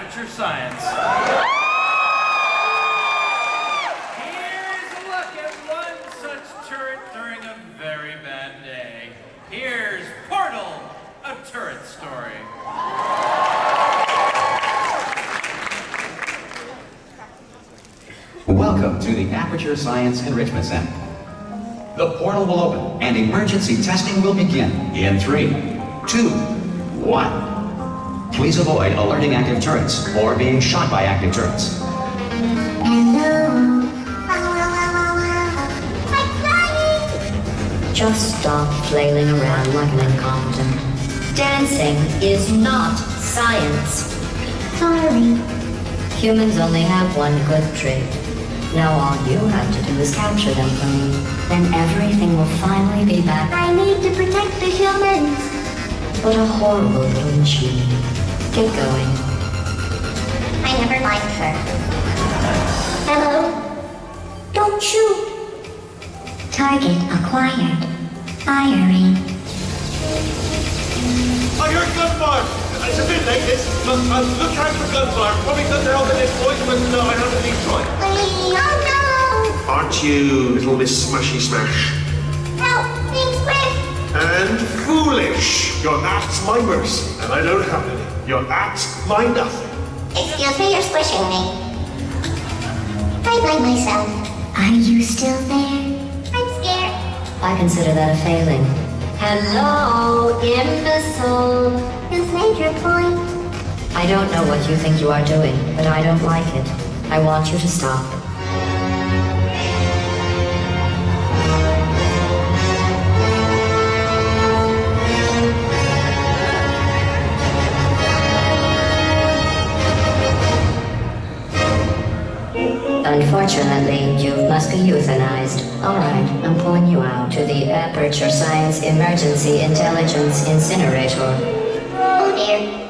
Aperture Science. Here's a look at one such turret during a very bad day. Here's Portal, A Turret Story. Welcome to the Aperture Science Enrichment Center. The portal will open and emergency testing will begin in 3, 2, 1. Please avoid alerting active turrets or being shot by active turrets. Hello. I'm crying! Just stop flailing around like an incompetent. Dancing is not science. Sorry. Humans only have one good trait. Now all you have to do is capture them for me. Then everything will finally be back. I need to protect the humans. What a horrible little machine. Get going. I never liked her. Hello? Don't shoot! Target acquired. Firing. I heard gunfire! It's a bit late, this. Look out for gunfire. Probably doesn't help in this voice, but no, I don't think so. Oh no! Aren't you, little Miss Smashy Smash? Help! Being squished! And foolish! Your act's my mercy, and I don't have any. Your act's my nothing. Excuse me, you're squishing me. I blame myself. Are you still there? I'm scared. I consider that a failing. Hello, imbecile. You've made your point. I don't know what you think you are doing, but I don't like it. I want you to stop. Unfortunately, you must be euthanized. Alright, I'm pulling you out to the Aperture Science Emergency Intelligence Incinerator. Oh dear.